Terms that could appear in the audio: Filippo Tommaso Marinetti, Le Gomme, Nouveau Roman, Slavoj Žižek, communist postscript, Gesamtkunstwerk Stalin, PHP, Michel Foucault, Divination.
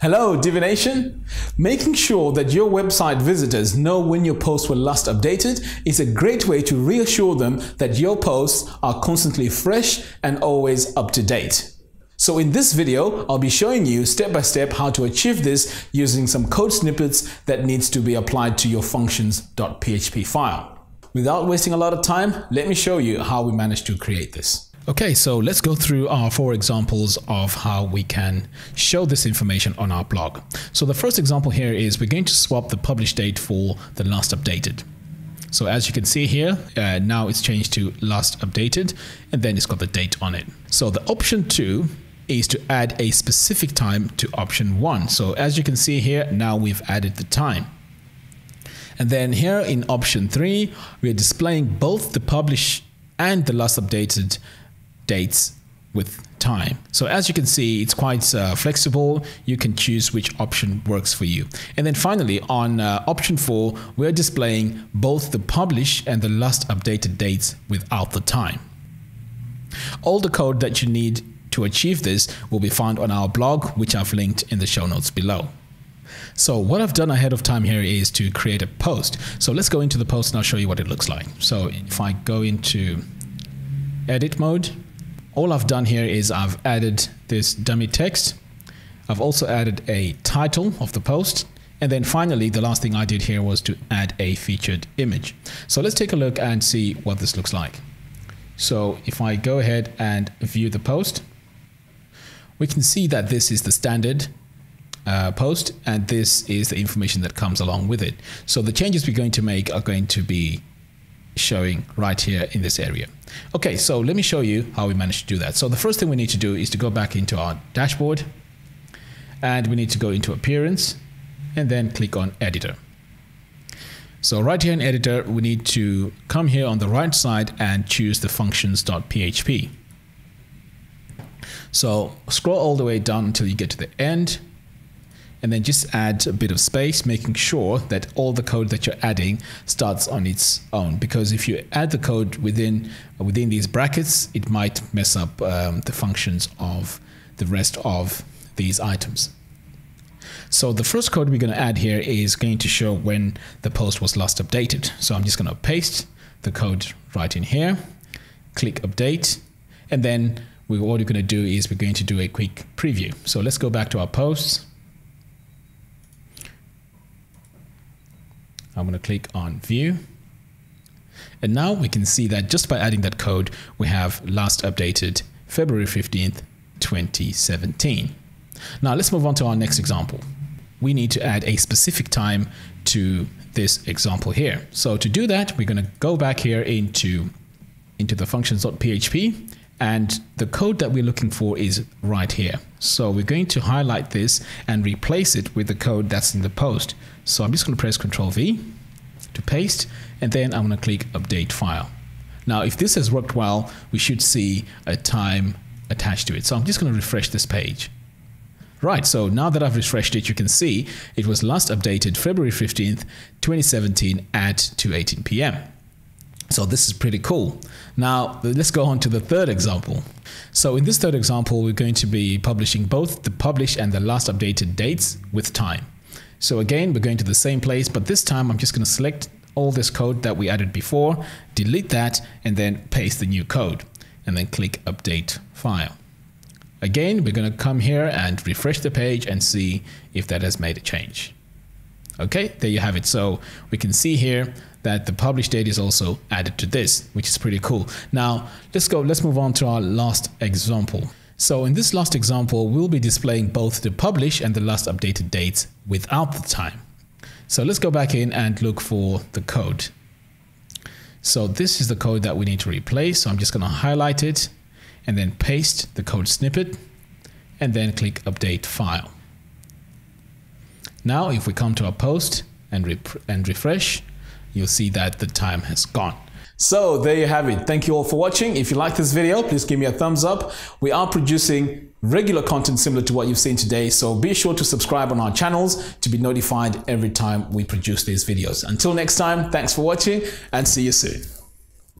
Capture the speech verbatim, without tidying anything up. Hello, Divination! Making sure that your website visitors know when your posts were last updated is a great way to reassure them that your posts are constantly fresh and always up to date. So in this video, I'll be showing you step by step how to achieve this using some code snippets that needs to be applied to your functions dot P H P file. Without wasting a lot of time, let me show you how we managed to create this. Okay, so let's go through our four examples of how we can show this information on our blog. So the first example here is we're going to swap the publish date for the last updated. So as you can see here, uh, now it's changed to last updated, and then it's got the date on it. So the option two is to add a specific time to option one. So as you can see here, now we've added the time. And then here in option three, we're displaying both the publish and the last updated dates with time. So as you can see, it's quite uh, flexible. You can choose which option works for you. And then finally on uh, option four, we're displaying both the publish and the last updated dates without the time. All the code that you need to achieve this will be found on our blog, which I've linked in the show notes below. So what I've done ahead of time here is to create a post. So let's go into the post and I'll show you what it looks like. So if I go into edit mode, all I've done here is I've added this dummy text. I've also added a title of the post. And then finally, the last thing I did here was to add a featured image. So let's take a look and see what this looks like. So if I go ahead and view the post, we can see that this is the standard Uh, post, and this is the information that comes along with it. So the changes we're going to make are going to be showing right here in this area. Okay, so let me show you how we managed to do that. So the first thing we need to do is to go back into our dashboard, and we need to go into appearance and then click on editor. So right here in editor, we need to come here on the right side and choose the functions dot P H P. So scroll all the way down until you get to the end, and then just add a bit of space, making sure that all the code that you're adding starts on its own. Because if you add the code within within these brackets, it might mess up um, the functions of the rest of these items. So the first code we're going to add here is going to show when the post was last updated. So I'm just going to paste the code right in here, click update, and then we, what we're going to do is we're going to do a quick preview. So let's go back to our posts. I'm going to click on view, and now we can see that just by adding that code, we have last updated February fifteenth twenty seventeen. Now let's move on to our next example. We need to add a specific time to this example here. So to do that, we're going to go back here into into the functions dot P H P, and the code that we're looking for is right here. So we're going to highlight this and replace it with the code that's in the post. So I'm just going to press control V to paste, and then I'm going to click update file. Now if this has worked well, we should see a time attached to it. So I'm just going to refresh this page. Right, so now that I've refreshed it, you can see it was last updated February fifteenth twenty seventeen at two eighteen p m So this is pretty cool. Now let's go on to the third example. So in this third example, we're going to be publishing both the publish and the last updated dates with time. So again, we're going to the same place, but this time I'm just going to select all this code that we added before, delete that, and then paste the new code, and then click update file. Again, we're going to come here and refresh the page and see if that has made a change. Okay, there you have it. So we can see here that the publish date is also added to this, which is pretty cool. Now let's go, let's move on to our last example. So in this last example, we'll be displaying both the publish and the last updated dates without the time. So let's go back in and look for the code. So this is the code that we need to replace. So I'm just going to highlight it and then paste the code snippet and then click update file. Now, if we come to our post and, re and refresh, you'll see that the time has gone. So there you have it. Thank you all for watching. If you like this video, please give me a thumbs up. We are producing regular content similar to what you've seen today, so be sure to subscribe on our channels to be notified every time we produce these videos. Until next time, thanks for watching and see you soon.